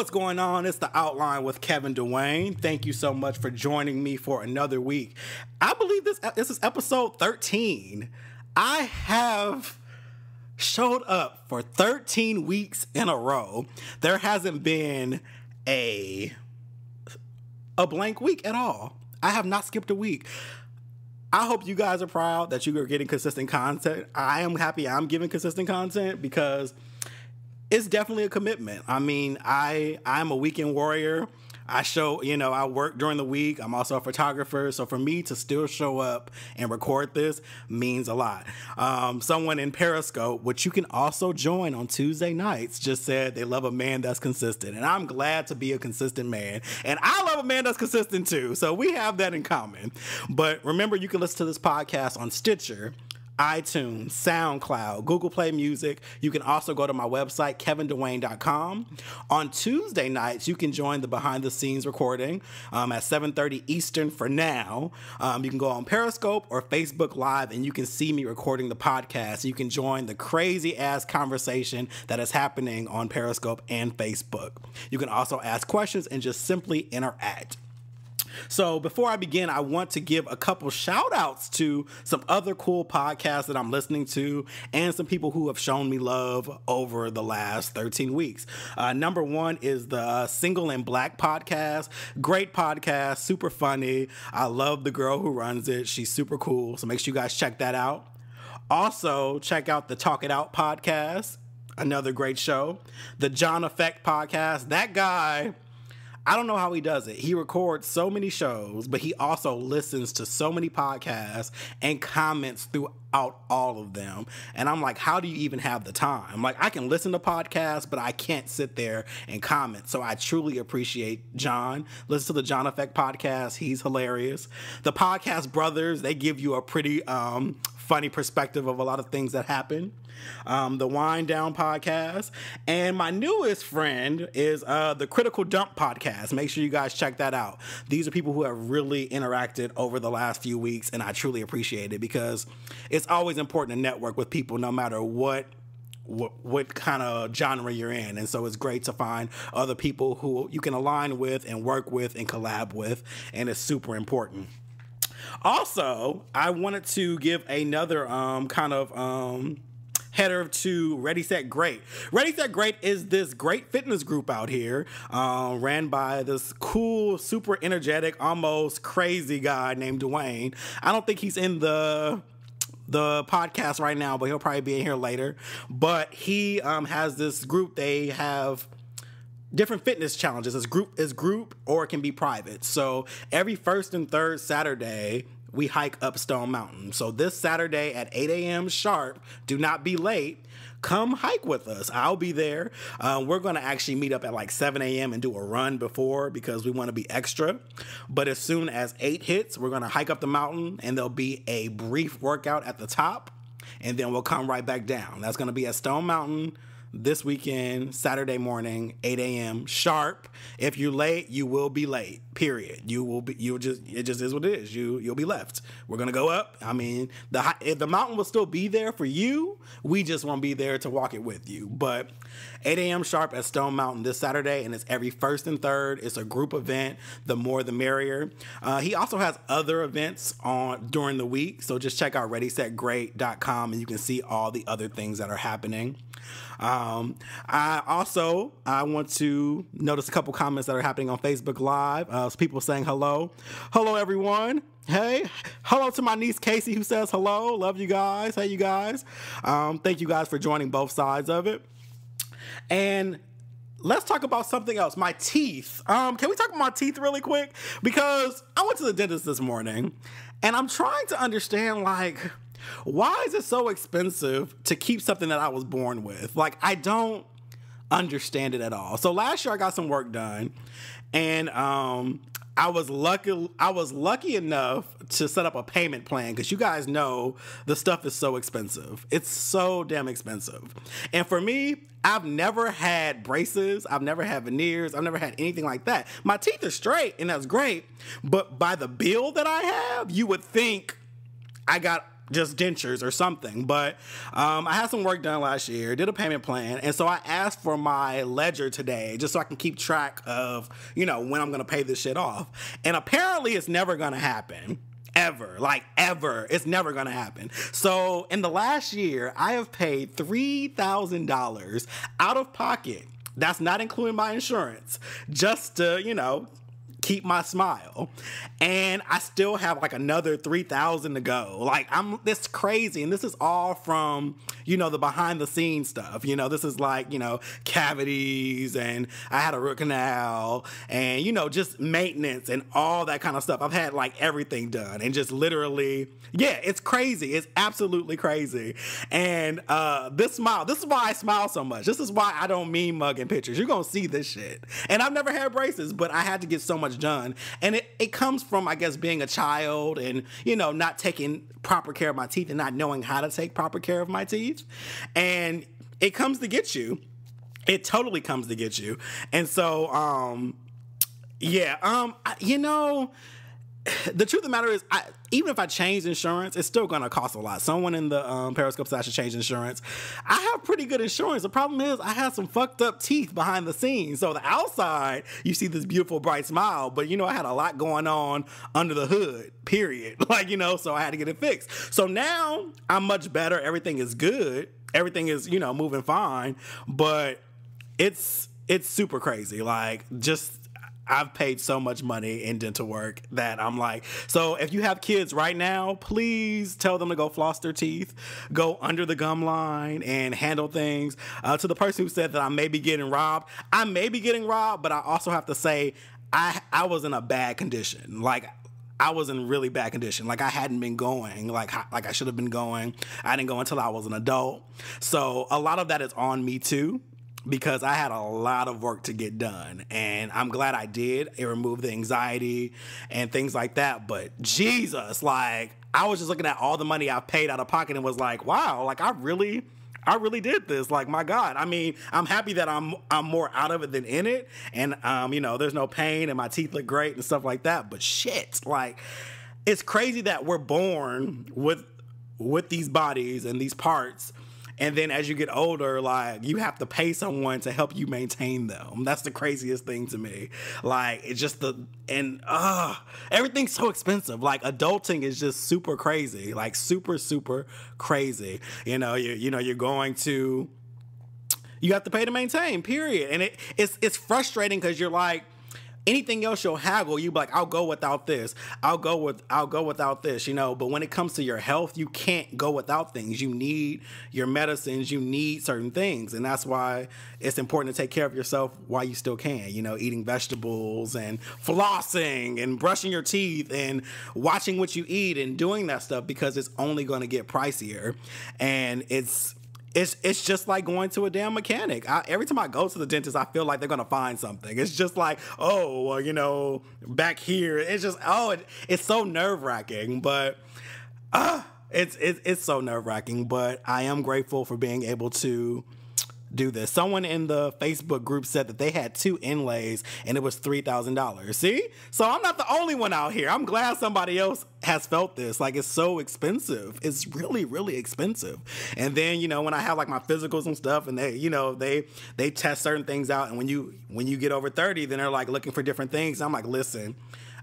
What's going on? It's The Outline with Kevin Dwayne. Thank you so much for joining me for another week. I believe this is episode 13. I have showed up for 13 weeks in a row. There hasn't been a blank week at all. I have not skipped a week. I hope you guys are proud that you are getting consistent content. I am happy I'm giving consistent content because it's definitely a commitment. I mean, I'm a weekend warrior. I show, you know, I work during the week. I'm also a photographer. So for me to still show up and record this means a lot. Someone in Periscope, which you can also join on Tuesday nights, just said they love a man that's consistent. And I'm glad to be a consistent man. And I love a man that's consistent too. So we have that in common. But remember, you can listen to this podcast on Stitcher, iTunes, SoundCloud, Google Play Music. You can also go to my website, KevinDwayne.com. On Tuesday nights, you can join the behind-the-scenes recording at 7:30 Eastern for now. You can go on Periscope or Facebook Live, and you can see me recording the podcast. You can join the crazy-ass conversation that is happening on Periscope and Facebook. You can also ask questions and just simply interact. So before I begin, I want to give a couple shout outs to some other cool podcasts that I'm listening to and some people who have shown me love over the last 13 weeks. Number one is the Single and Black podcast. Great podcast, super funny. I love the girl who runs it. She's super cool. So make sure you guys check that out. Also check out the Talk It Out podcast. Another great show. The John Effect podcast. That guy, I don't know how he does it. He records so many shows, but he also listens to so many podcasts and comments throughout all of them. And I'm like, how do you even have the time? Like, I can listen to podcasts, but I can't sit there and comment. So I truly appreciate John. Listen to the John Effect podcast. He's hilarious. The Podcast Brothers, they give you a pretty funny perspective of a lot of things that happen. The Wind Down podcast, and my newest friend is the Critical Dump podcast. Make sure you guys check that out. These are people who have really interacted over the last few weeks, and I truly appreciate it because it's always important to network with people no matter what kind of genre you're in. And so it's great to find other people who you can align with and work with and collab with, and it's super important. Also, I wanted to give another header to Ready Set Great. Ready Set Great is this great fitness group out here ran by this cool, super energetic, almost crazy guy named Dwayne. I don't think he's in the podcast right now, but he'll probably be in here later. But he has this group. They have different fitness challenges. It's group or it can be private. So every first and third Saturday, we hike up Stone Mountain. So this Saturday at 8 a.m. sharp, do not be late. Come hike with us. I'll be there. We're going to actually meet up at like 7 a.m. and do a run before because we want to be extra. But as soon as 8 hits, we're going to hike up the mountain, and there'll be a brief workout at the top, and then we'll come right back down. That's going to be at Stone Mountain this weekend, Saturday morning, 8 a.m. sharp. If you're late, you will be late, period. It just is what it is. You'll be left. We're going to go up. I mean, the mountain will still be there for you. We just won't be there to walk it with you. But 8 a.m. sharp at Stone Mountain this Saturday, and it's every first and third. It's a group event. The more, the merrier. He also has other events on during the week. So just check out ReadySetGreat.com, and you can see all the other things that are happening. I want to notice a couple comments that are happening on Facebook Live. People saying hello. Hello, everyone. Hey, hello to my niece, Casey, who says hello. Love you guys. Hey, you guys. Thank you guys for joining both sides of it. And let's talk about something else. My teeth. Can we talk about my teeth really quick? Because I went to the dentist this morning, and I'm trying to understand, like, why is it so expensive to keep something that I was born with? Like, I don't understand it at all. So last year I got some work done, and I was lucky enough to set up a payment plan because you guys know the stuff is so expensive. It's so damn expensive. And for me, I've never had braces. I've never had veneers. I've never had anything like that. My teeth are straight, and that's great. But by the bill that I have, you would think I got just dentures or something. But I had some work done last year, did a payment plan, and so I asked for my ledger today just so I can keep track of, you know, when I'm going to pay this shit off. And apparently it's never going to happen. Ever. Like, ever. It's never going to happen. So in the last year, I have paid $3,000 out of pocket. That's not including my insurance, just to, you know, keep my smile. And I still have like another $3,000 to go. Like, it's crazy. And this is all from, you know, the behind the scenes stuff. You know, this is like, you know, cavities, and I had a root canal, and, you know, just maintenance and all that kind of stuff. I've had like everything done, and just literally, yeah, it's crazy. It's absolutely crazy. And this smile, this is why I smile so much. This is why I don't mean mugging pictures. You're going to see this shit. And I've never had braces, but I had to get so much done. And it comes from, I guess, being a child and, you know, not taking proper care of my teeth and not knowing how to take proper care of my teeth. And it comes to get you. It totally comes to get you. And so, yeah, you know, the truth of the matter is, even if I change insurance, it's still going to cost a lot. Someone in the Periscope said I should change insurance. I have pretty good insurance. The problem is I have some fucked up teeth behind the scenes. So the outside, you see this beautiful, bright smile. But, you know, I had a lot going on under the hood, period. Like, you know, so I had to get it fixed. So now I'm much better. Everything is good. Everything is, you know, moving fine. But it's super crazy. Like, just, I've paid so much money in dental work that I'm like, so if you have kids right now, please tell them to go floss their teeth, go under the gum line and handle things. To the person who said that I may be getting robbed, but I also have to say I was in a bad condition. Like, I was in really bad condition. Like, I hadn't been going like I should have been going. I didn't go until I was an adult. So a lot of that is on me too, because I had a lot of work to get done, and I'm glad I did. It removed the anxiety and things like that. But Jesus, like, I was just looking at all the money I paid out of pocket and was like, wow, like I really did this. Like, my God. I mean, I'm happy that I'm more out of it than in it. And, you know, there's no pain and my teeth look great and stuff like that. But shit, like, it's crazy that we're born with these bodies and these parts, and then as you get older, like, you have to pay someone to help you maintain them. That's the craziest thing to me. Like, it's just everything's so expensive. Like, adulting is just super crazy. Like, super, super crazy. You know, you're going to, you have to pay to maintain, period. And it's frustrating because you're like, anything else you'll haggle, you be like, I'll go without this. I'll go without this, you know. But when it comes to your health, you can't go without things. You need your medicines. You need certain things. And that's why it's important to take care of yourself while you still can, you know, eating vegetables and flossing and brushing your teeth and watching what you eat and doing that stuff, because it's only going to get pricier. And it's just like going to a damn mechanic. Every time I go to the dentist, I feel like they're going to find something. It's just like, oh, well, you know, back here. It's just, oh, it's so nerve-wracking. But it's so nerve-wracking. But I am grateful for being able to do this. Someone in the Facebook group said that they had 2 inlays and it was $3,000. See? So I'm not the only one out here. I'm glad somebody else has felt this. Like, it's so expensive. It's really, really expensive. And then, you know, when I have like my physicals and stuff, and they, you know, they test certain things out. And when you get over 30, then they're like looking for different things. And I'm like, listen,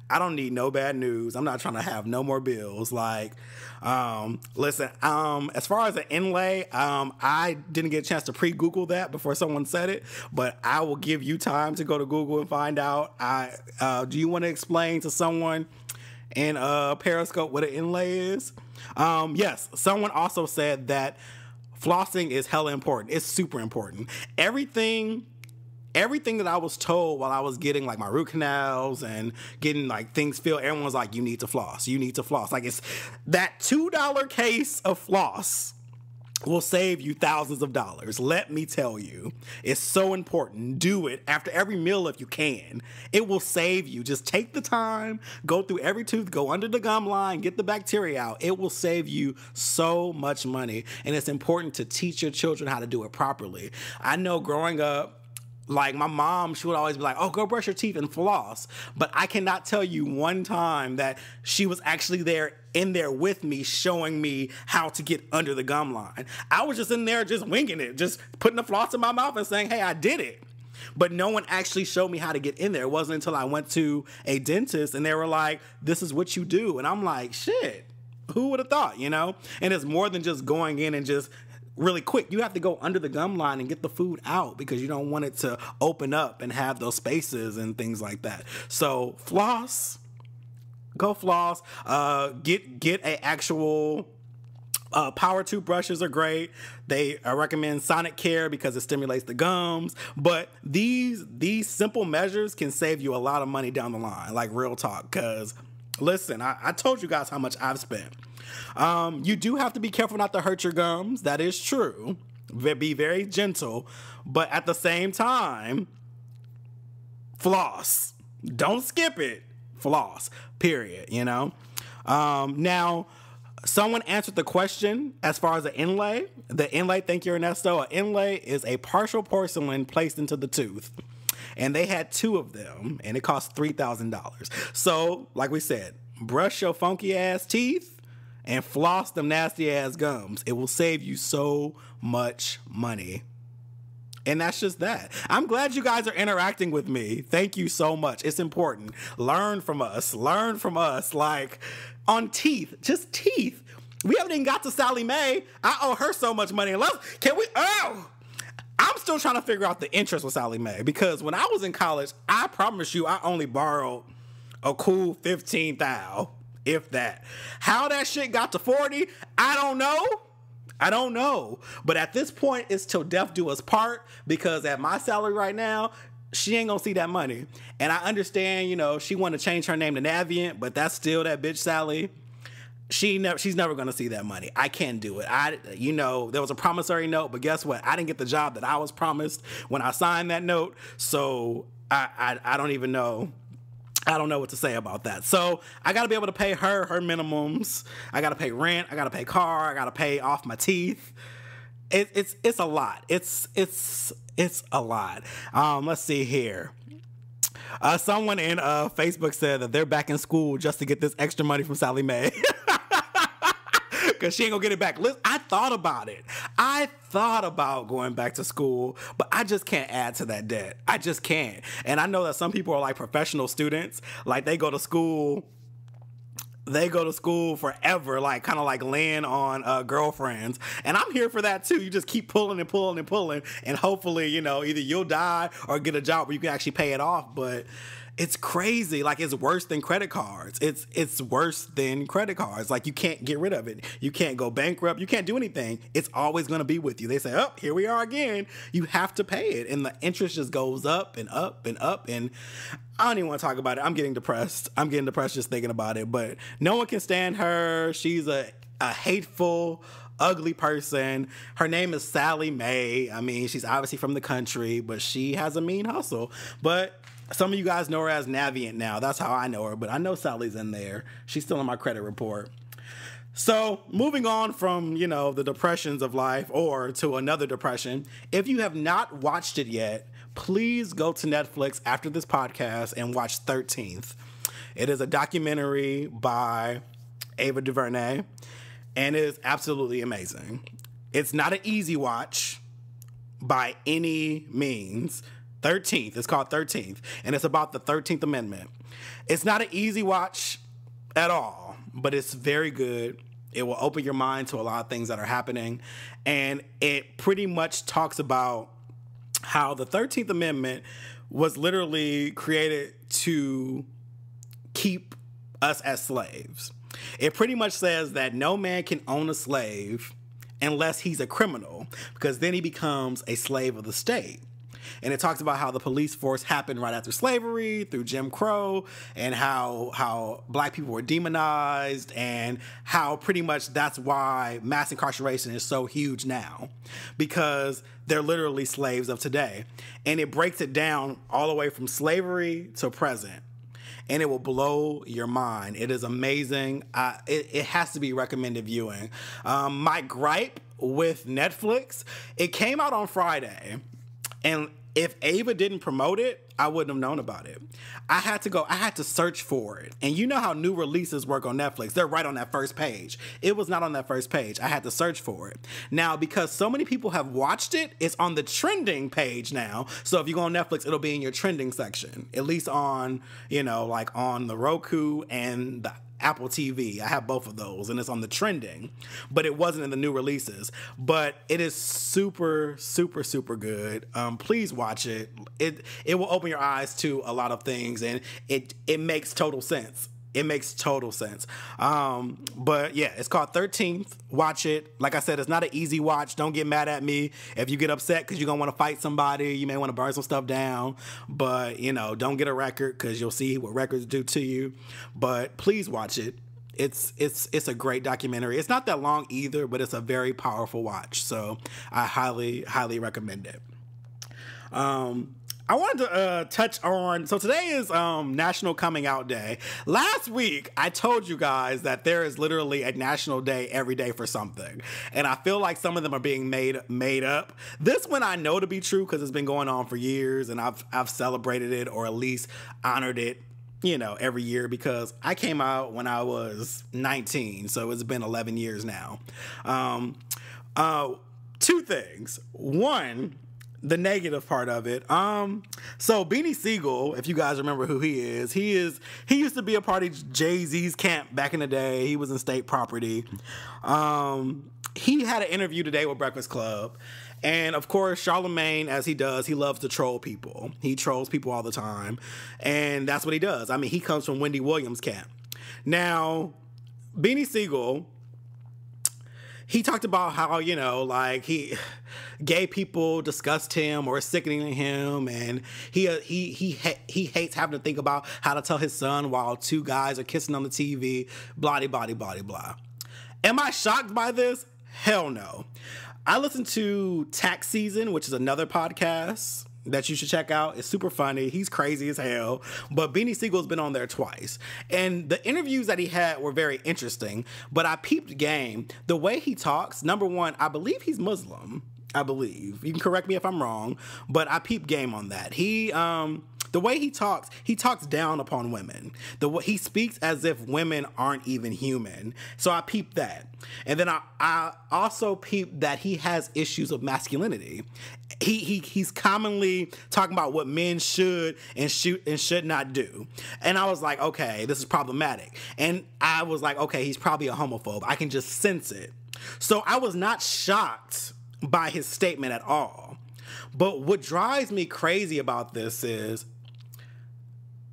I don't need no bad news. I'm not trying to have no more bills. Like, listen, as far as the inlay, I didn't get a chance to pre-Google that before someone said it, but I will give you time to go to Google and find out. Do you want to explain to someone in Periscope what an inlay is? Yes. Someone also said that flossing is hella important. It's super important. Everything that I was told while I was getting like my root canals and getting like things filled, everyone was like, you need to floss. You need to floss. Like, it's that $2 case of floss will save you thousands of dollars. Let me tell you, it's so important. Do it after every meal if you can. It will save you. Just take the time, go through every tooth, go under the gum line, get the bacteria out. It will save you so much money. And it's important to teach your children how to do it properly. I know growing up, Like, my mom, she would always be like, oh, go brush your teeth and floss. But I cannot tell you one time that she was actually there in there with me, showing me how to get under the gum line. I was just in there just winging it, just putting the floss in my mouth and saying, hey, I did it. But no one actually showed me how to get in there. It wasn't until I went to a dentist and they were like, this is what you do. And I'm like, shit, who would have thought, you know? And it's more than just going in and just really quick. You have to go under the gum line and get the food out because you don't want it to open up and have those spaces and things like that. So floss, go floss, get a actual... power toothbrushes are great. They recommend Sonic Care because it stimulates the gums. But these simple measures can save you a lot of money down the line, like real talk. Because, listen, I told you guys how much I've spent. You do have to be careful not to hurt your gums. That is true. Be very gentle. But at the same time, floss. Don't skip it. Floss. Period. You know? Now... Someone answered the question as far as the inlay. The inlay, thank you, Ernesto. An inlay is a partial porcelain placed into the tooth. And they had two of them, and it cost $3,000. So, like we said, brush your funky-ass teeth and floss them nasty-ass gums. It will save you so much money. And that's just that. I'm glad you guys are interacting with me. Thank you so much. It's important. Learn from us. Learn from us. Like, on teeth. Just teeth. We haven't even got to Sallie Mae. I owe her so much money. Can we? Oh! I'm still trying to figure out the interest with Sallie Mae. Because when I was in college, I promise you I only borrowed a cool $15,000, if that. How that shit got to 40, I don't know. I don't know, but at this point, it's till death do us part, because at my salary right now, she ain't gonna see that money. And I understand, you know, she wanted to change her name to Navient, but that's still that bitch Sallie. She's never gonna see that money. I can't do it. You know, there was a promissory note, but guess what? I didn't get the job that I was promised when I signed that note, so I don't even know. I don't know what to say about that. So I got to be able to pay her minimums. I got to pay rent. I got to pay car. I got to pay off my teeth. It's a lot. It's a lot. Let's see here. Someone in Facebook said that they're back in school just to get this extra money from Sallie Mae. Because she ain't going to get it back. Listen, I thought about it. I thought about going back to school, but I just can't add to that debt. I just can't. And I know that some people are like professional students. Like, they go to school forever, like kind of like laying on girlfriends. And I'm here for that too. You just keep pulling and pulling and pulling. And hopefully, you know, either you'll die or get a job where you can actually pay it off. But it's crazy. Like, it's worse than credit cards. It's worse than credit cards. Like, you can't get rid of it. You can't go bankrupt. You can't do anything. It's always going to be with you. They say, oh, here we are again. You have to pay it. And the interest just goes up and up and up. And I don't even want to talk about it. I'm getting depressed. I'm getting depressed just thinking about it. But no one can stand her. She's a hateful, ugly person. Her name is Sallie Mae. I mean, she's obviously from the country, but she has a mean hustle. But some of you guys know her as Navient now. That's how I know her, but I know Sallie's in there. She's still in my credit report. So moving on from, you know, the depressions of life or to another depression, if you have not watched it yet, please go to Netflix after this podcast and watch 13th. It is a documentary by Ava DuVernay, and it is absolutely amazing. It's not an easy watch by any means. 13th. It's called 13th, and it's about the 13th Amendment. It's not an easy watch at all, but it's very good. It will open your mind to a lot of things that are happening, and it pretty much talks about how the 13th Amendment was literally created to keep us as slaves. It pretty much says that no man can own a slave unless he's a criminal, because then he becomes a slave of the state. And it talks about how the police force happened right after slavery through Jim Crow, and how black people were demonized, and how pretty much that's why mass incarceration is so huge now, because they're literally slaves of today. And it breaks it down all the way from slavery to present. And it will blow your mind. It is amazing. It has to be recommended viewing. My gripe with Netflix, it came out on Friday. And If Ava didn't promote it, I wouldn't have known about it. I had to search for it. And you know how new releases work on Netflix. They're right on that first page. It was not on that first page. I had to search for it. Now, because so many people have watched it, it's on the trending page now. So if you go on Netflix, it'll be in your trending section, at least on, you know, like on the Roku and the Apple TV. I have both of those, and it's on the trending, but it wasn't in the new releases. But it is super, super, super good. Please watch it. It will open your eyes to a lot of things, and it makes total sense. It makes total sense. But yeah, it's called 13th. Watch it. Like I said, it's not an easy watch. Don't get mad at me if you get upset, because you're going to want to fight somebody. You may want to burn some stuff down. But, you know, don't get a record, because you'll see what records do to you. But please watch it. It's a great documentary. It's not that long either, but it's a very powerful watch. So I highly, highly recommend it. I wanted to touch on, so today is National Coming Out Day. Last week, I told you guys that there is literally a national day every day for something. And I feel like some of them are being made up. This one I know to be true, because it's been going on for years, and I've celebrated it, or at least honored it, you know, every year, because I came out when I was 19. So it's been 11 years now. Two things. One, the negative part of it. So Beanie Sigel, if you guys remember who he is, he used to be a part of Jay-Z's camp back in the day. He was in State Property. He had an interview today with Breakfast Club. And of course, Charlemagne, as he does, he loves to troll people. He trolls people all the time. And that's what he does. I mean, he comes from Wendy Williams' camp. Now, Beanie Sigel, he talked about how, you know, like gay people disgust him or sickening to him, and he hates having to think about how to tell his son while two guys are kissing on the TV, blah, blah, blah, blah, blah. Am I shocked by this? Hell no. I listened to Tax Season, which is another podcast that you should check out. It's super funny. He's crazy as hell. But Beanie Siegel's been on there twice. And the interviews that he had were very interesting. But I peeped game. The way he talks, number one, I believe he's Muslim. I believe. You can correct me if I'm wrong. But I peeped game on that. The way he talks down upon women. The way he speaks as if women aren't even human. So I peeped that. And then I also peeped that he has issues of masculinity. He's commonly talking about what men should and should not do. And I was like, okay, this is problematic. And I was like, okay, he's probably a homophobe. I can just sense it. So I was not shocked by his statement at all. But what drives me crazy about this is,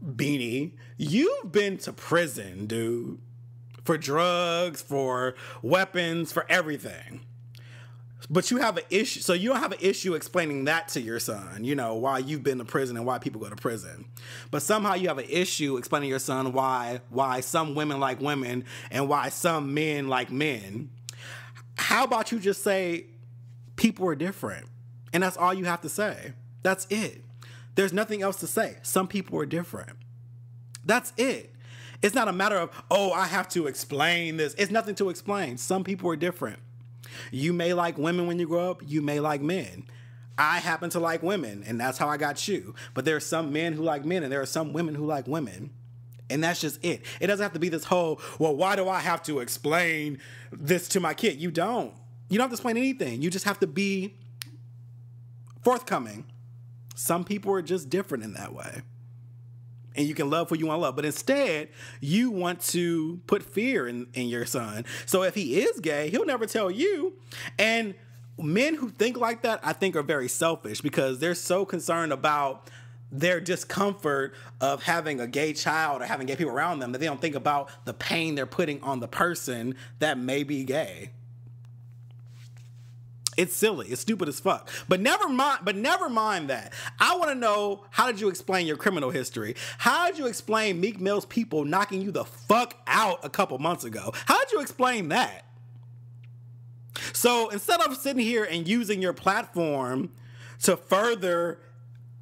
Beanie, you've been to prison, dude, for drugs, for weapons, for everything. But you have an issue. So you don't have an issue explaining that to your son, you know, why you've been to prison and why people go to prison. But somehow you have an issue explaining to your son why some women like women and why some men like men. How about you just say people are different? And that's all you have to say. That's it. There's nothing else to say. Some people are different. That's it. It's not a matter of, oh, I have to explain this. It's nothing to explain. Some people are different. You may like women when you grow up. You may like men. I happen to like women, and that's how I got you. But there are some men who like men, and there are some women who like women. And that's just it. It doesn't have to be this whole, well, why do I have to explain this to my kid? You don't. You don't have to explain anything. You just have to be forthcoming. Some people are just different in that way. And you can love who you want to love. But instead, you want to put fear in your son. So if he is gay, he'll never tell you. And men who think like that, I think, are very selfish, because they're so concerned about their discomfort of having a gay child or having gay people around them that they don't think about the pain they're putting on the person that may be gay. It's silly. It's stupid as fuck. But never mind that. I want to know, how did you explain your criminal history? How did you explain Meek Mill's people knocking you the fuck out a couple months ago? How did you explain that? So instead of sitting here and using your platform to further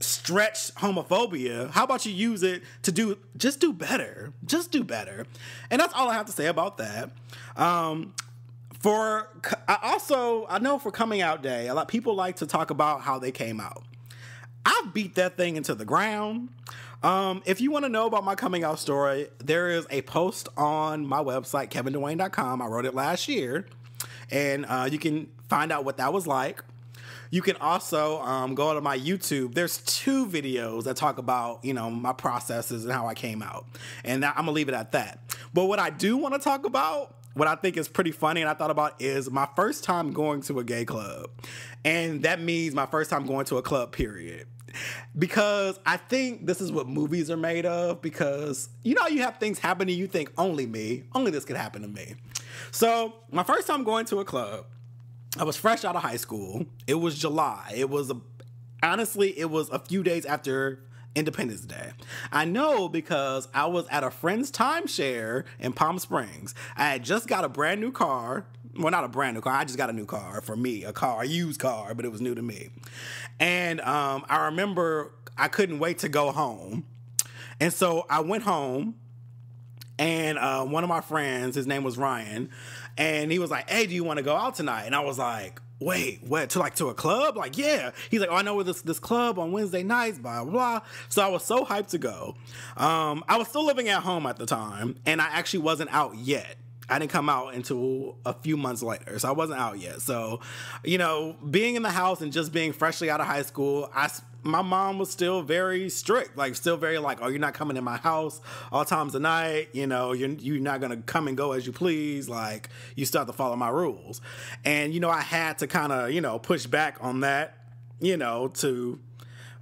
stretch homophobia, how about you use it to do better? Just do better. And that's all I have to say about that. I know for Coming Out Day, a lot of people like to talk about how they came out. I beat that thing into the ground. If you want to know about my coming out story, there is a post on my website, KevinDwayne.com. I wrote it last year, and you can find out what that was like. You can also go to my YouTube. There's 2 videos that talk about, you know, my processes and how I came out. And I'm going to leave it at that. But what I do want to talk about, what I think is pretty funny and I thought about, is my first time going to a gay club. And that means my first time going to a club, period. Because I think this is what movies are made of, because, you know, you have things happen to you think only me, only this could happen to me. So my first time going to a club, I was fresh out of high school. It was July. It was, honestly, it was a few days after Independence Day. I know because I was at a friend's timeshare in Palm Springs. I had just got a brand new car. Well, not a brand new car. I just got a new car for me, a used car, but it was new to me. And I remember I couldn't wait to go home. And so I went home. And one of my friends, his name was Ryan, and he was like, hey, do you want to go out tonight? And I was like, wait, what, to a club? Like, yeah. He's like, oh, I know this club on Wednesday nights, blah, blah. So I was so hyped to go. I was still living at home at the time, and I actually wasn't out yet. I didn't come out until a few months later, so I wasn't out yet. So, you know, being in the house and just being freshly out of high school, my mom was still very strict, like still very like, oh, you're not coming in my house all times of night. You know, you're not going to come and go as you please. Like, you still have to follow my rules. And, you know, I had to kind of, you know, push back on that, you know, to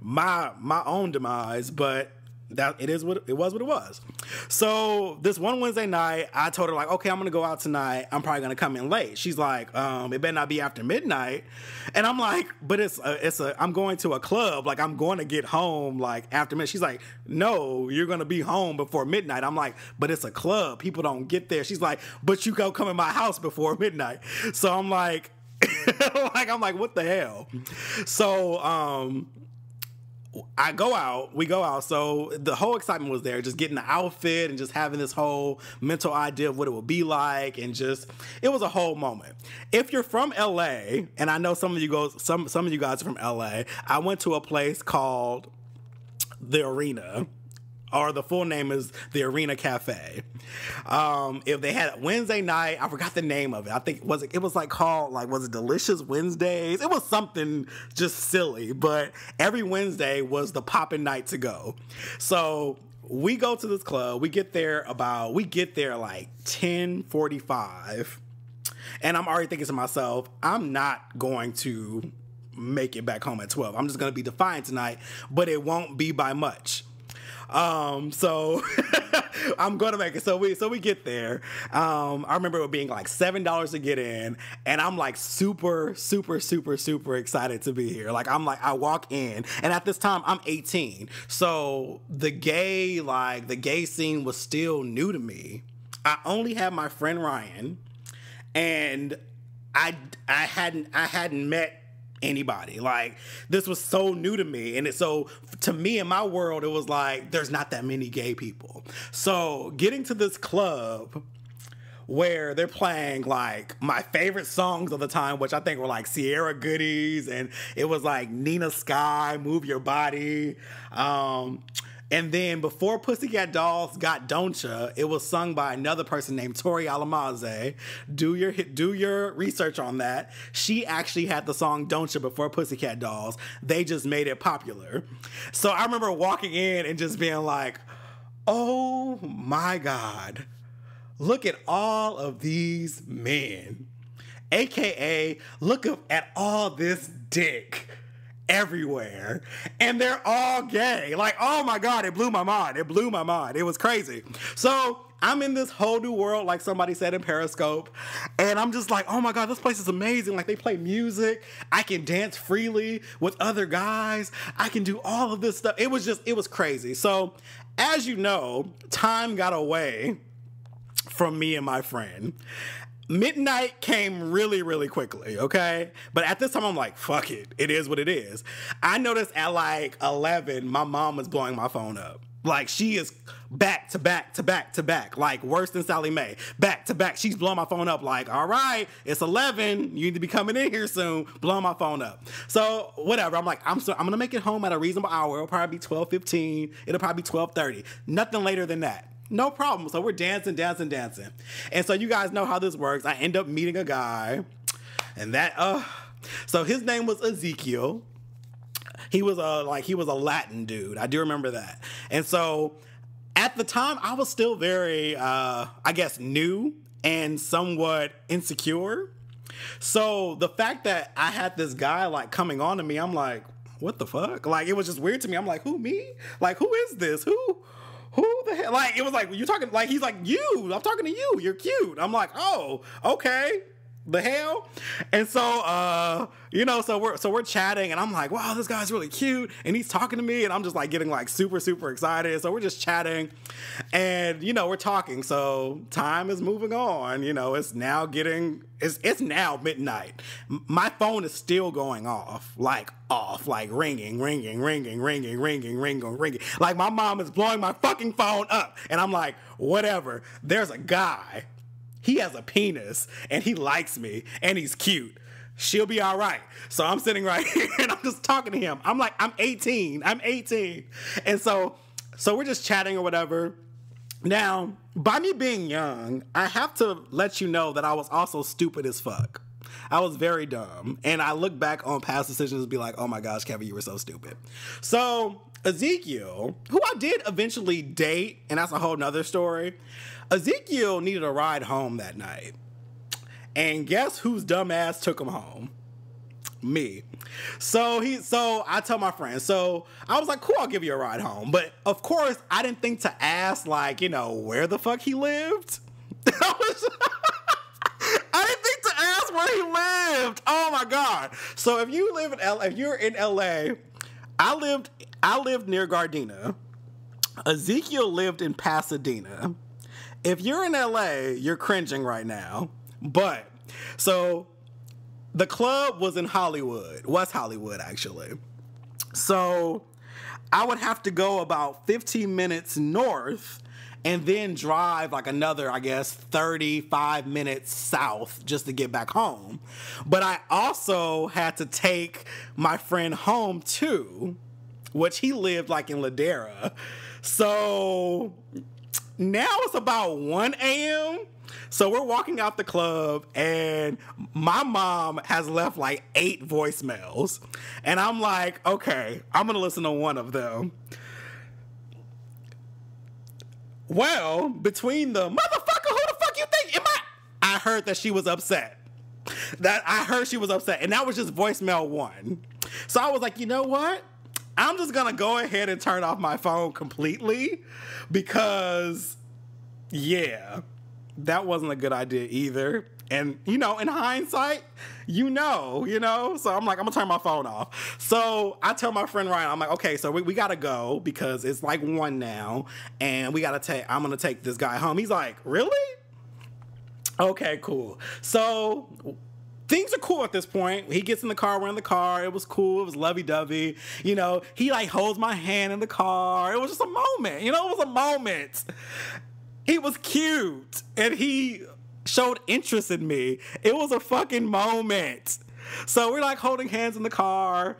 my own demise. But it was what it was. So this one Wednesday night, I told her like, okay, I'm going to go out tonight. I'm probably going to come in late. She's like, it better not be after midnight. And I'm like, but I'm going to a club. Like, I'm going to get home like after midnight. She's like, no, you're going to be home before midnight. I'm like, but it's a club. People don't get there. She's like, but you go come in my house before midnight. So I'm like, I'm like, what the hell? So, I go out, we go out, so the whole excitement was there, just getting the outfit and just having this whole mental idea of what it would be like, and just, it was a whole moment. If you're from LA, and I know some of you guys are from LA, I went to a place called The Arena, or the full name is The Arena Cafe. If they had a Wednesday night, I forgot the name of it. I think it was called Delicious Wednesdays? It was something just silly, but every Wednesday was the popping night to go. So we go to this club. We get there like 10:45, and I'm already thinking to myself, I'm not going to make it back home at 12. I'm just gonna be defiant tonight, but it won't be by much. So I'm going to make it. So we get there. I remember it being like $7 to get in, and I'm like super, super, super, super excited to be here. Like, I walk in, and at this time I'm 18. So the gay scene was still new to me. I only had my friend Ryan, and I hadn't met anybody. Like, this was so new to me, and so to me, in my world, it was like there's not that many gay people. So getting to this club where they're playing like my favorite songs of the time, which I think were like Sierra Goodies, and it was like Nina Sky, Move Your Body, and then before Pussycat Dolls got Don't Ya, it was sung by another person named Tori Alamaze. Do your research on that. She actually had the song Don't Ya before Pussycat Dolls. They just made it popular. So I remember walking in and just being like, oh my God, look at all of these men. AKA, look at all this dick everywhere, and they're all gay. Like, oh my God, it blew my mind. It was crazy. So I'm in this whole new world, like somebody said in Periscope, and I'm just like, oh my God, this place is amazing. Like, they play music, I can dance freely with other guys, I can do all of this stuff. It was crazy. So as you know, time got away from me and my friend. Midnight came really, really quickly, okay? But at this time, I'm like, fuck it. It is what it is. I noticed at like 11, my mom was blowing my phone up. Like, she is back to back to back to back, like worse than Sallie Mae. Back to back. She's blowing my phone up like, all right, it's 11. You need to be coming in here soon. Blowing my phone up. So whatever. I'm like, I'm going to make it home at a reasonable hour. It'll probably be 12:15. It'll probably be 12:30. Nothing later than that. No problem. So we're dancing. And so you guys know how this works. I end up meeting a guy and that, so his name was Ezekiel. He was a Latin dude. I do remember that. And so at the time I was still very, I guess, new and somewhat insecure. So the fact that I had this guy like coming on to me, I'm like, what the fuck? Like, it was just weird to me. I'm like, who, me? Like, who is this? Who the hell? Like, it was like, you're talking, like, he's like, you, I'm talking to you. You're cute. I'm like, oh, okay. The hell? And so, so we're chatting and I'm like, wow, this guy's really cute. And he's talking to me and I'm just like getting like super, super excited. So we're just chatting and, you know, we're talking. So time is moving on. You know, it's now getting, it's now midnight. My phone is still going off, like ringing. Like my mom is blowing my fucking phone up and I'm like, whatever, there's a guy. He has a penis, and he likes me, and he's cute. She'll be all right. So I'm sitting right here, and I'm just talking to him. I'm like, I'm 18. And so we're just chatting or whatever. Now, by me being young, I have to let you know that I was also stupid as fuck. I was very dumb. And I look back on past decisions and be like, oh my gosh, Kevin, you were so stupid. So Ezekiel, who I did eventually date, and that's a whole nother story, Ezekiel needed a ride home that night. And guess whose dumb ass took him home? Me. So I tell my friend, so I was like, cool, I'll give you a ride home. But of course, I didn't think to ask, like, you know, where the fuck he lived. I didn't think to ask where he lived. Oh my God. So if you live in LA, if you're in LA, I lived near Gardena. Ezekiel lived in Pasadena. If you're in LA, you're cringing right now. But so the club was in Hollywood, West Hollywood, actually. So I would have to go about 15 minutes north and then drive like another, I guess, 35 minutes south just to get back home. But I also had to take my friend home too, which he lived like in Ladera. So now it's about 1 a.m. So we're walking out the club and my mom has left like 8 voicemails. And I'm like, okay, I'm gonna listen to one of them. Well, between the motherfucker, who the fuck you think am I heard that she was upset. And that was just voicemail 1. So I was like, you know what? I'm just going to go ahead and turn off my phone completely because, yeah, that wasn't a good idea either. And, you know, in hindsight, you know, so I'm like, I'm gonna turn my phone off. So I tell my friend Ryan, I'm like, okay, so we gotta go because it's like 1 now and I'm gonna take this guy home. He's like, really? Okay, cool. So things are cool at this point. He gets in the car. We're in the car. It was cool. It was lovey-dovey. You know, he like holds my hand in the car. It was just a moment. You know, it was a moment. He was cute. And he showed interest in me. It was a fucking moment. So we're like holding hands in the car.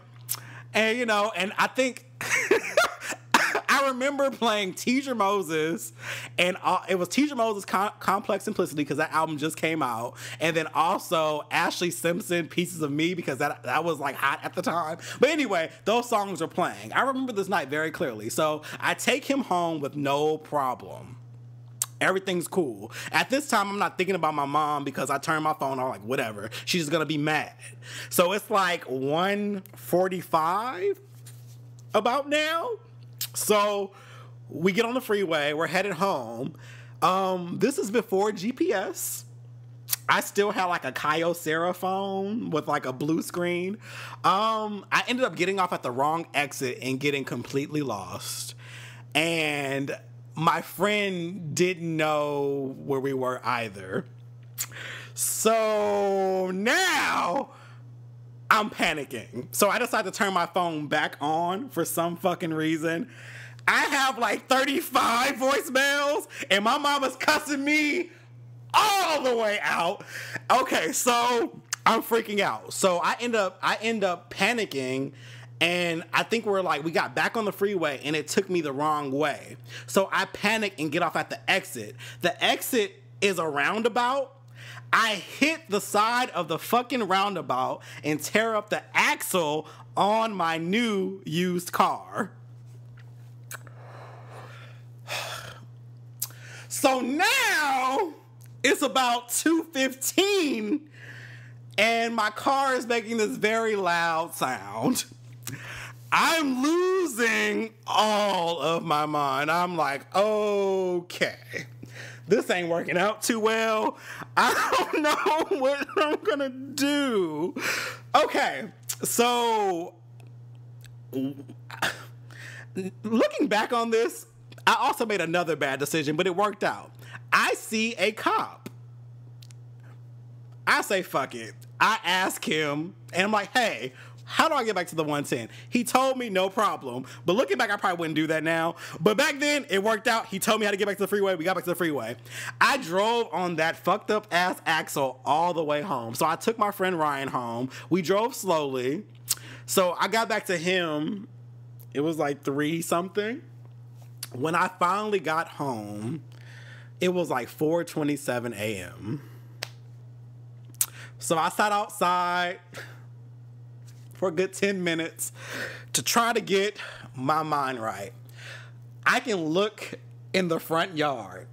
And, you know, and I think I remember playing Teedra Moses, and it was Teedra Moses Complex Simplicity because that album just came out, and then also Ashley Simpson Pieces of Me because that was like hot at the time. But anyway, those songs were playing. I remember this night very clearly. So I take him home with no problem. Everything's cool. At this time, I'm not thinking about my mom because I turned my phone on like whatever. She's gonna be mad. So it's like 1:45 about now. So we get on the freeway. We're headed home. This is before GPS. I still had like a Kyocera phone with like a blue screen. I ended up getting off at the wrong exit and getting completely lost. And my friend didn't know where we were either. So now I'm panicking. So I decided to turn my phone back on for some fucking reason. I have like 35 voicemails, and my mama's cussing me all the way out. Okay, so I'm freaking out. So I end up panicking, and I think we got back on the freeway, and it took me the wrong way. So I panic and get off at the exit. The exit is a roundabout. I hit the side of the fucking roundabout and tear up the axle on my new used car. So now it's about 2:15 and my car is making this very loud sound. I'm losing all of my mind. I'm like, okay, this ain't working out too well. I don't know what I'm gonna do. Okay, so looking back on this, I also made another bad decision, but it worked out. I see a cop. I say, fuck it. I ask him, and I'm like, hey, how do I get back to the 110? He told me no problem. But looking back, I probably wouldn't do that now. But back then, it worked out. He told me how to get back to the freeway. We got back to the freeway. I drove on that fucked up ass axle all the way home. So I took my friend Ryan home. We drove slowly. So I got back to him. It was like 3-something. When I finally got home, it was like 4:27 a.m. So I sat outside for a good 10 minutes to try to get my mind right. I can look in the front yard.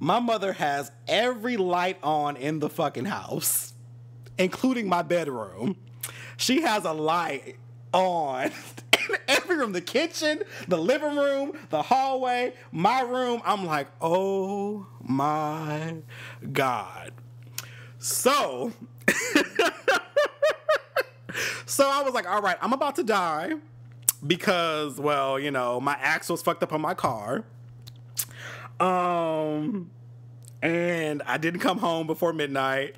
My mother has every light on in the fucking house, including my bedroom. She has a light on in every room, the kitchen, the living room, the hallway, my room. I'm like, oh my God. So so I was like, all right, I'm about to die because, well, you know, my axle's fucked up on my car. And I didn't come home before midnight.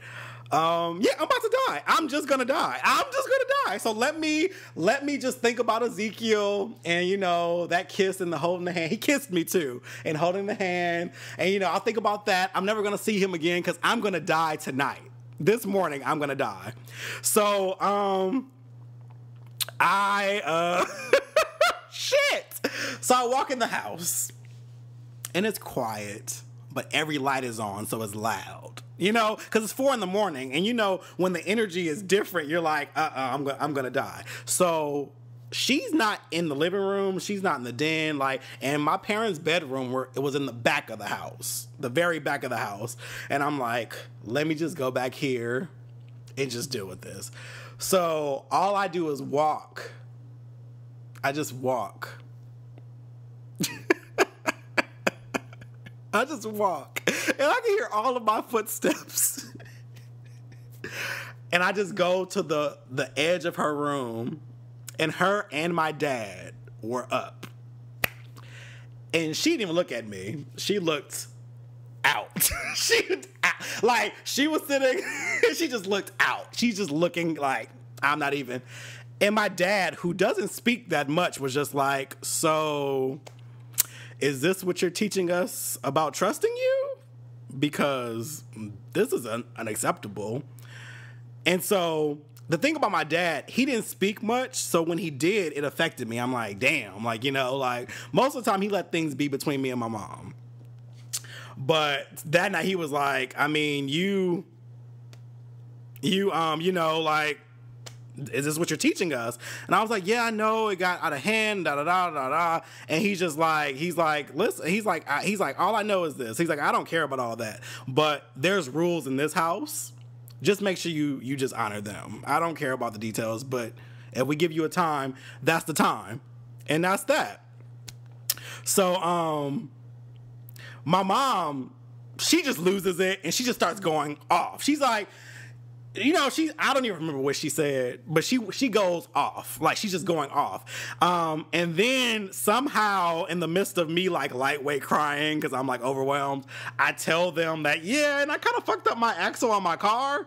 Yeah, I'm about to die. I'm just gonna die. I'm just gonna die. So let me just think about Ezekiel and, you know, that kiss and the holding the hand. He kissed me too, and holding the hand. And, you know, I'll think about that. I'm never gonna see him again because I'm gonna die tonight. This morning, I'm gonna die. So, shit. So I walk in the house and it's quiet, but every light is on, so it's loud, you know, because it's 4 in the morning. And, you know, when the energy is different, you're like, I'm gonna die. So she's not in the living room. She's not in the den. Like, and my parents' bedroom was in the back of the house, the very back of the house. And I'm like, let me just go back here and just deal with this. So all I do is walk. I just walk. I just walk. And I can hear all of my footsteps. And I just go to the edge of her room. And her and my dad were up. And she didn't even look at me. She looked out. Like, she was sitting, she just looked out. She's just looking like, I'm not even. And my dad, who doesn't speak that much, was just like, so is this what you're teaching us about trusting you? Because this is unacceptable. And so the thing about my dad, he didn't speak much, so when he did, it affected me. I'm like, damn. Like, you know, like, most of the time, he let things be between me and my mom. But that night, he was like, I mean, you know, like, is this what you're teaching us? And I was like, yeah, I know. It got out of hand, da-da-da-da-da. And he's just like, he's like, listen, he's like, all I know is this. He's like, I don't care about all that. But there's rules in this house. Just make sure you just honor them. I don't care about the details, but if we give you a time, that's the time. And that's that. So my mom, she just loses it and she just starts going off. She's like, you know, I don't even remember what she said, but she goes off. Like, she's just going off. And then somehow in the midst of me, like, lightweight crying because I'm, like, overwhelmed, I tell them that, yeah, and I kind of fucked up my axle on my car,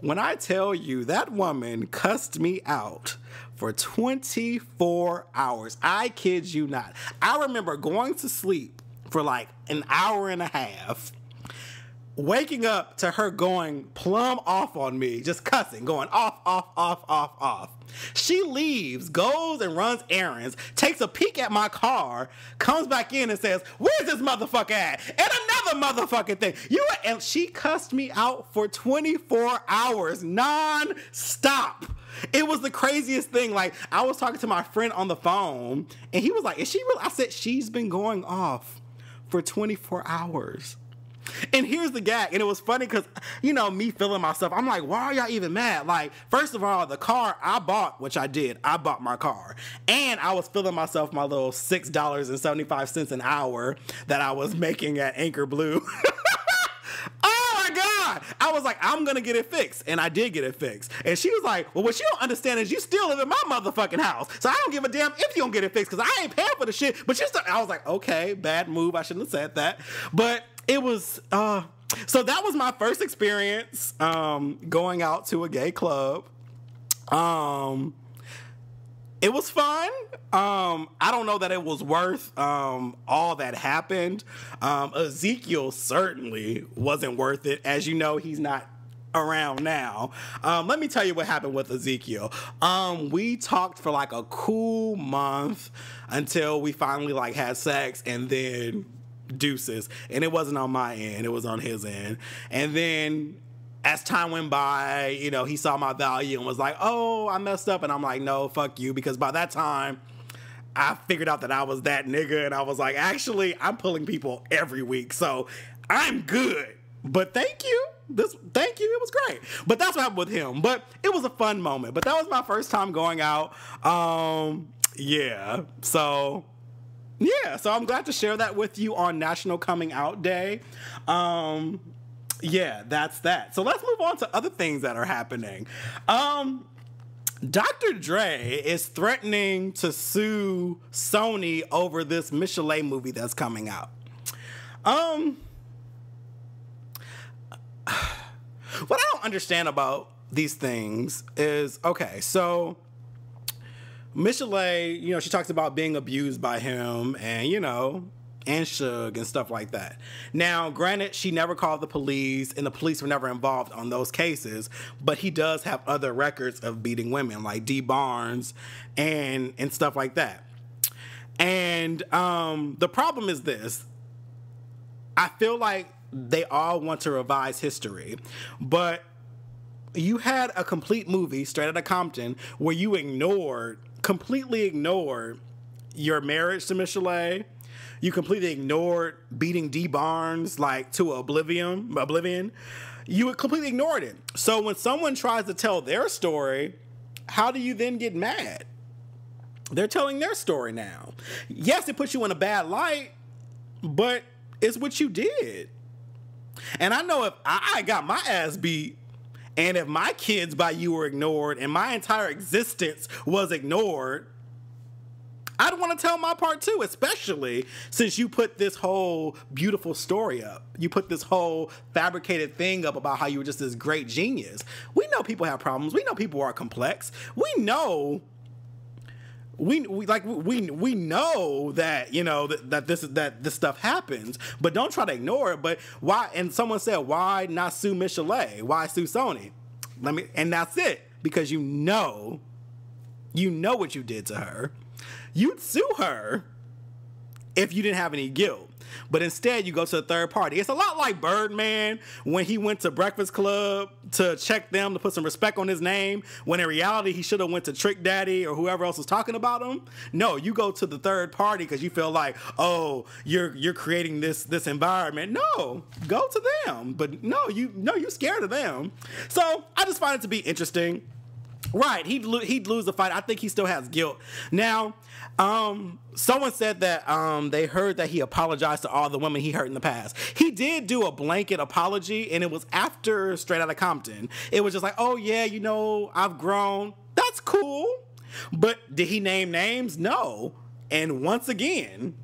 When I tell you that woman cussed me out for 24 hours, I kid you not. I remember going to sleep for like an hour and a half, waking up to her going plumb off on me, just cussing, going off, off, off, off, off. She leaves, goes and runs errands, takes a peek at my car, comes back in and says, "Where's this motherfucker at?" And another motherfucking thing. And she cussed me out for 24 hours, non-stop. It was the craziest thing. Like, I was talking to my friend on the phone and he was like, "Is she real?" I said, "She's been going off for 24 hours." And here's the gag, and it was funny because, you know, me feeling myself, I'm like, why are y'all even mad? Like, first of all, the car I bought, which I did, I bought my car, and I was feeling myself my little $6.75 an hour that I was making at Anchor Blue. I was like, I'm gonna get it fixed, and I did get it fixed. And she was like, well, what you don't understand is you still live in my motherfucking house, so I don't give a damn if you don't get it fixed because I ain't paying for the shit. But you still, I was like, okay, bad move. I shouldn't have said that. But it was so that was my first experience going out to a gay club. It was fun. I don't know that it was worth all that happened. Ezekiel certainly wasn't worth it. As you know, he's not around now. Let me tell you what happened with Ezekiel. We talked for like a cool month until we finally like had sex, and then deuces. And it wasn't on my end. It was on his end. And then as time went by, you know, he saw my value and was like, oh, I messed up. And I'm like, no, fuck you. Because by that time, I figured out that I was that nigga. And I was like, actually, I'm pulling people every week. So I'm good. But thank you. Thank you. It was great. But that's what happened with him. But it was a fun moment. But that was my first time going out. Yeah. So I'm glad to share that with you on National Coming Out Day. Yeah, that's that. So let's move on to other things that are happening. Dr. Dre is threatening to sue Sony over this Michel'le movie that's coming out. What I don't understand about these things is, okay, so Michel'le, you know, she talks about being abused by him and, you know, and Suge and stuff like that. Now, granted, she never called the police and the police were never involved on those cases, but he does have other records of beating women like Dee Barnes and stuff like that. And the problem is this. I feel like they all want to revise history, but you had a complete movie, Straight Outta Compton, where you completely ignored your marriage to Michel'le. You completely ignored beating Dee Barnes, like, to oblivion. You completely ignored it. So when someone tries to tell their story, how do you then get mad? They're telling their story now. Yes, it puts you in a bad light, but it's what you did. And I know if I got my ass beat, and if my kids by you were ignored, and my entire existence was ignored, I'd want to tell my part too, especially since you put this whole beautiful story up. You put this whole fabricated thing up about how you were just this great genius. We know people have problems. We know people are complex. We know we know that, you know, that this stuff happens, but don't try to ignore it. But why? And someone said, why not sue Michel'le? Why sue Sony? And that's it, because you know what you did to her. You'd sue her if you didn't have any guilt. But instead, you go to a third party. It's a lot like Birdman when he went to Breakfast Club to check them to put some respect on his name, when in reality, he should have went to Trick Daddy or whoever else was talking about him. No, you go to the third party because you feel like, oh, you're creating this environment. No, go to them. But no, you're scared of them. So I just find it to be interesting. Right, he'd lose the fight. I think he still has guilt. Now, someone said that they heard that he apologized to all the women he hurt in the past. He did do a blanket apology, and it was after Straight Outta Compton. It was just like, oh, yeah, you know, I've grown. That's cool. But did he name names? No. And once again,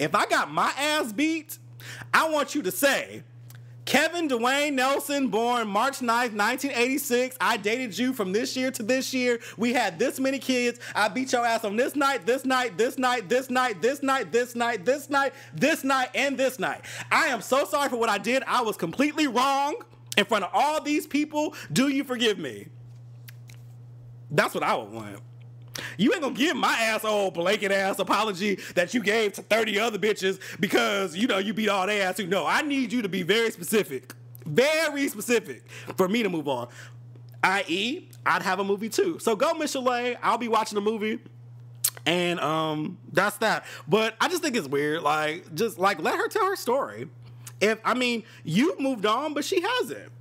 if I got my ass beat, I want you to say, Kevin Dwayne Nelson, born March 9th, 1986. I dated you from this year to this year. We had this many kids. I beat your ass on this night, this night, this night, this night, this night, this night, this night, this night, and this night. I am so sorry for what I did. I was completely wrong in front of all these people. Do you forgive me? That's what I would want. You ain't gonna give my asshole blanket ass apology that you gave to 30 other bitches because, you know, you beat all their ass too. No, I need you to be very specific for me to move on. I.e., I'd have a movie too. So go Michel'le. I'll be watching the movie. And that's that. But I just think it's weird. Like, just like let her tell her story. If I mean, you've moved on, but she hasn't.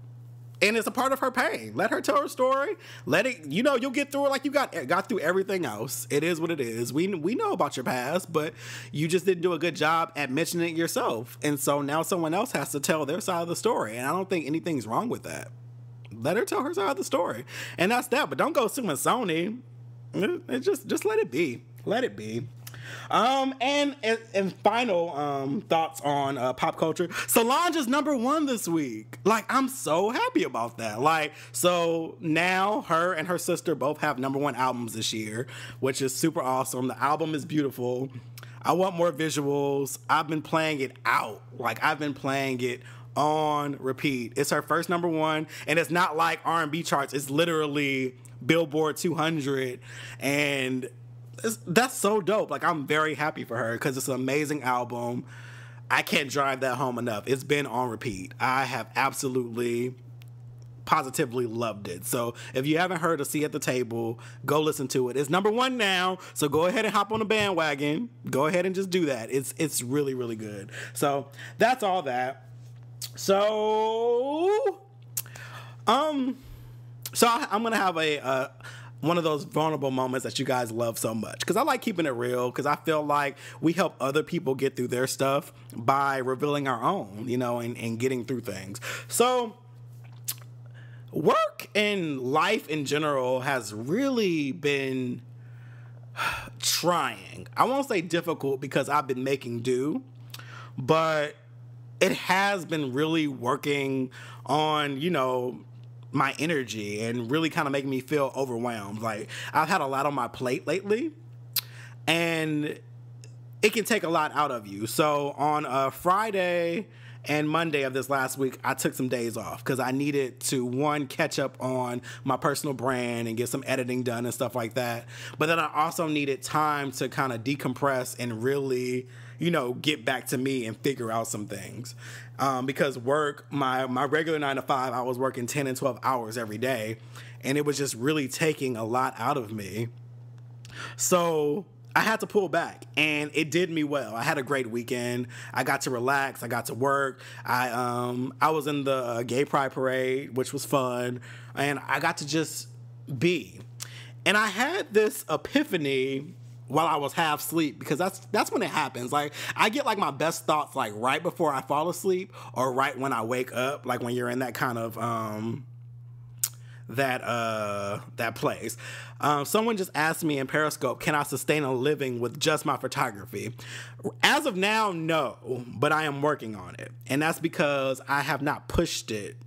And it's a part of her pain. Let her tell her story. Let it, you know, you'll get through it like you got through everything else. It is what it is. We know about your past, but you just didn't do a good job at mentioning it yourself. And so now someone else has to tell their side of the story. And I don't think anything's wrong with that. Let her tell her side of the story. And that's that. But don't go suing Sony. It just let it be. Let it be. And final thoughts on pop culture. Solange is #1 this week. Like, I'm so happy about that. Like, so now her and her sister both have #1 albums this year, which is super awesome. The album is beautiful. I want more visuals. I've been playing it out. Like, I've been playing it on repeat. It's her first #1, and it's not like R&B charts. It's literally Billboard 200, and that's so dope. Like, I'm very happy for her because it's an amazing album. I can't drive that home enough. It's been on repeat. I have absolutely, positively loved it. So if you haven't heard of See at the Table, go listen to it. It's #1 now, so go ahead and hop on the bandwagon. Go ahead and just do that. It's really, really good. So that's all that. So, I'm going to have a one of those vulnerable moments that you guys love so much. Because I like keeping it real. Because I feel like we help other people get through their stuff by revealing our own, you know, and getting through things. So work and life in general has really been trying. I won't say difficult because I've been making do. But it has been really working on, you know, my energy and really kind of making me feel overwhelmed. Like, I've had a lot on my plate lately, and it can take a lot out of you. So on Friday and Monday of this last week, I took some days off because I needed to, one, catch up on my personal brand and get some editing done and stuff like that. But then I also needed time to kind of decompress and really, you know, get back to me and figure out some things. Because work, my regular 9 to 5, I was working 10 and 12 hours every day. And it was just really taking a lot out of me. So I had to pull back, and it did me well. I had a great weekend. I got to relax. I got to work. I was in the gay pride parade, which was fun. And I got to just be. And I had this epiphany while I was half asleep, because that's when it happens. Like, I get like my best thoughts like right before I fall asleep or right when I wake up, like when you're in that kind of that place. Someone just asked me in Periscope, can I sustain a living with just my photography? As of now, no, but I am working on it. And that's because I have not pushed it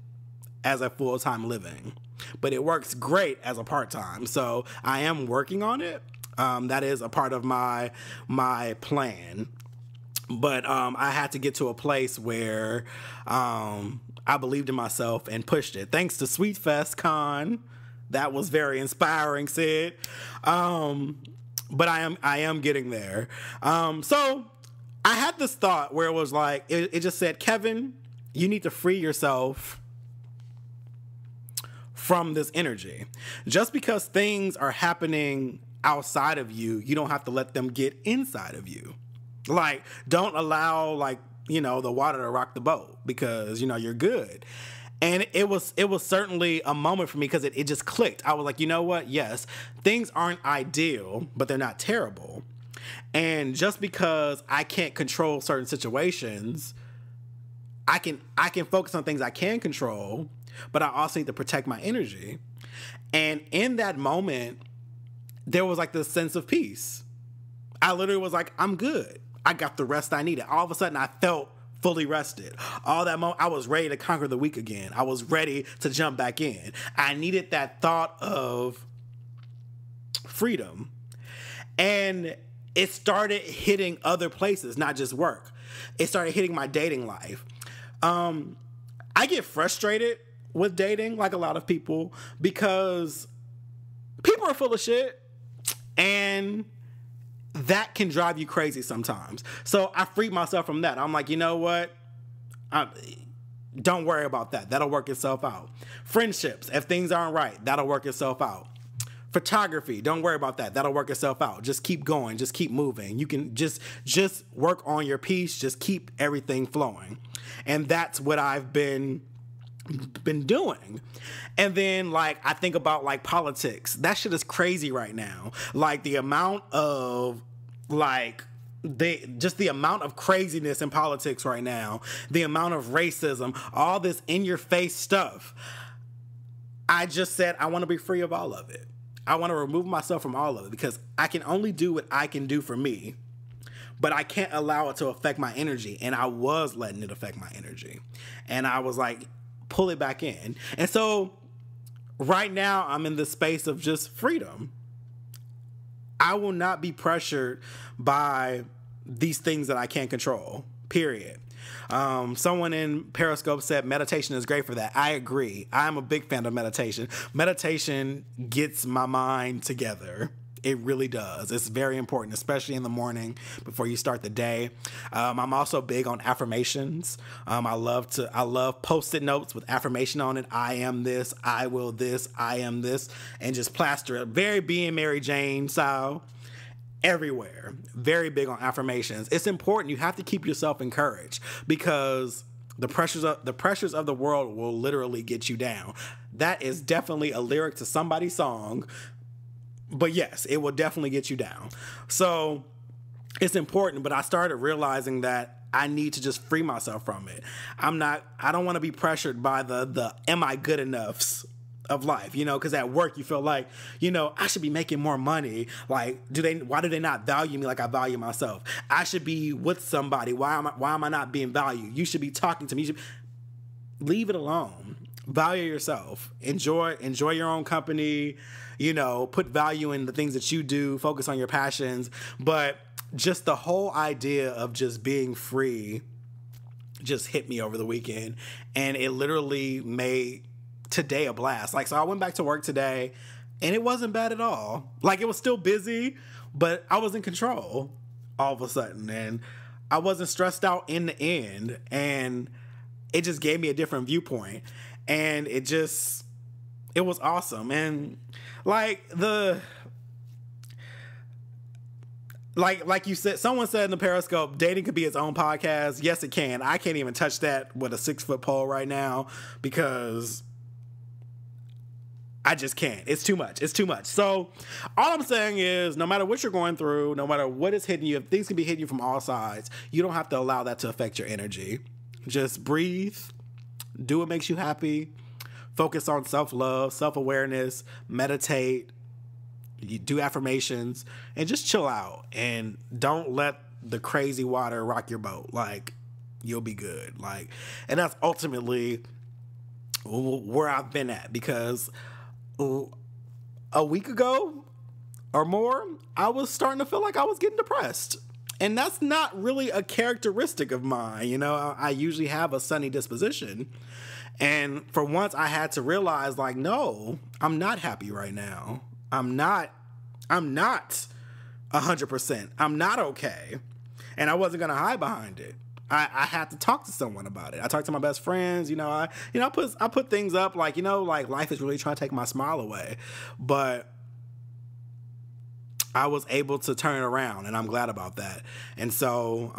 as a full-time living, but it works great as a part-time. So I am working on it. That is a part of my plan, but I had to get to a place where I believed in myself and pushed it. Thanks to Sweet Fest Con, that was very inspiring, Sid. But I am getting there. So I had this thought where it was like it just said, Kevin, you need to free yourself from this energy. Just because things are happening outside of you, you don't have to let them get inside of you. Like, don't allow, like, you know, the water to rock the boat, because, you know, you're good. And it was certainly a moment for me, because it just clicked. I was like, you know what? Yes, things aren't ideal, but they're not terrible. And just because I can't control certain situations, I can focus on things I can control, but I also need to protect my energy. And in that moment, there was like this sense of peace. I literally was like, I'm good. I got the rest I needed. All of a sudden, I felt fully rested. All that moment, I was ready to conquer the week again. I was ready to jump back in. I needed that thought of freedom. And it started hitting other places, not just work. It started hitting my dating life. I get frustrated with dating, like a lot of people, because people are full of shit, and that can drive you crazy sometimes. So I freed myself from that. I'm like, you know what? Don't worry about that. That'll work itself out. Friendships, if things aren't right, that'll work itself out. Photography, don't worry about that. That'll work itself out. Just keep going. Just keep moving. You can just work on your piece. Just keep everything flowing. And that's what I've been doing. And then, like, I think about, like, politics. That shit is crazy right now. Like, the amount of, like, the amount of craziness in politics right now. The amount of racism. All this in-your-face stuff. I just said I want to be free of all of it. I want to remove myself from all of it because I can only do what I can do for me, but I can't allow it to affect my energy. And I was letting it affect my energy. And I was like, pull it back in. And so right now I'm in the space of just freedom. I will not be pressured by these things that I can't control, period. Someone in Periscope said meditation is great for that. I agree. I'm a big fan of meditation. Meditation gets my mind together. It really does. It's very important, especially in the morning before you start the day. I'm also big on affirmations. I love post-it notes with affirmation on it. I am this, I will this, I am this, and just plaster it. Very being Mary Jane style. Everywhere. Very big on affirmations. It's important. You have to keep yourself encouraged because the pressures of the world will literally get you down. That is definitely a lyric to somebody's song, but yes, it will definitely get you down. So it's important, but I started realizing that I need to just free myself from it. I don't want to be pressured by the am I good enoughs of life, you know, because at work you feel like, you know, I should be making more money. Like, why do they not value me like I value myself? I should be with somebody. Why am I not being valued? You should be talking to me. Leave it alone. Value yourself. Enjoy your own company. You know, put value in the things that you do. Focus on your passions. But just the whole idea of just being free just hit me over the weekend, and it literally made today a blast. Like, so I went back to work today and it wasn't bad at all. Like, it was still busy, but I was in control all of a sudden, and I wasn't stressed out in the end, and it just gave me a different viewpoint, and it was awesome. And like you said, someone said in the Periscope, dating could be its own podcast. Yes, it can. I can't even touch that with a 6-foot pole right now because I just can't. It's too much. It's too much. So all I'm saying is no matter what you're going through, no matter what is hitting you, if things can be hitting you from all sides, you don't have to allow that to affect your energy. Just breathe. Do what makes you happy. Focus on self-love, self-awareness, meditate, you do affirmations, and just chill out. And don't let the crazy water rock your boat. Like, you'll be good. Like, and that's ultimately where I've been at, because a week ago or more, I was starting to feel like I was getting depressed. And that's not really a characteristic of mine. You know, I usually have a sunny disposition. And for once, I had to realize, like, no, I'm not happy right now. I'm not 100%. I'm not okay. And I wasn't going to hide behind it. I had to talk to someone about it. I talked to my best friends, you know. I put things up, like, you know, like, life is really trying to take my smile away, but I was able to turn around, and I'm glad about that. And so,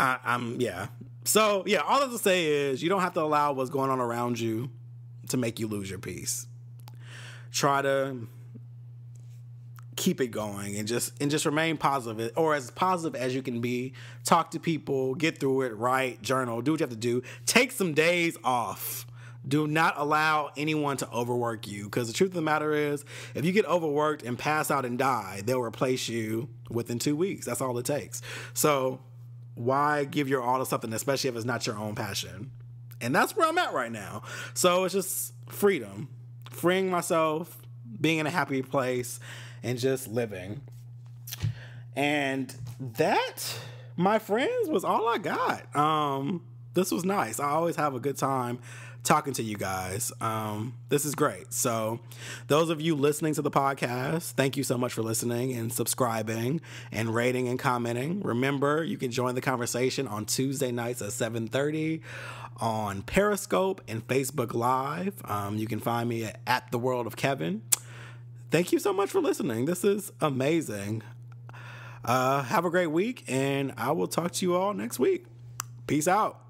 yeah. So yeah, all I have to say is you don't have to allow what's going on around you to make you lose your peace. Try to keep it going and just remain positive, or as positive as you can be. Talk to people, get through it, write, journal, do what you have to do. Take some days off. Do not allow anyone to overwork you, because the truth of the matter is, if you get overworked and pass out and die, they'll replace you within 2 weeks. That's all it takes. So why give your all to something, especially if it's not your own passion? And that's where I'm at right now. So it's just freedom, freeing myself, being in a happy place, and just living. And that, my friends, was all I got. This was nice. I always have a good time talking to you guys. This is great. So those of you listening to the podcast, thank you so much for listening and subscribing and rating and commenting. Remember, you can join the conversation on Tuesday nights at 7:30 on Periscope and Facebook Live. You can find me at TheworldofKevin. Thank you so much for listening. This is amazing. Have a great week, and I will talk to you all next week. Peace out.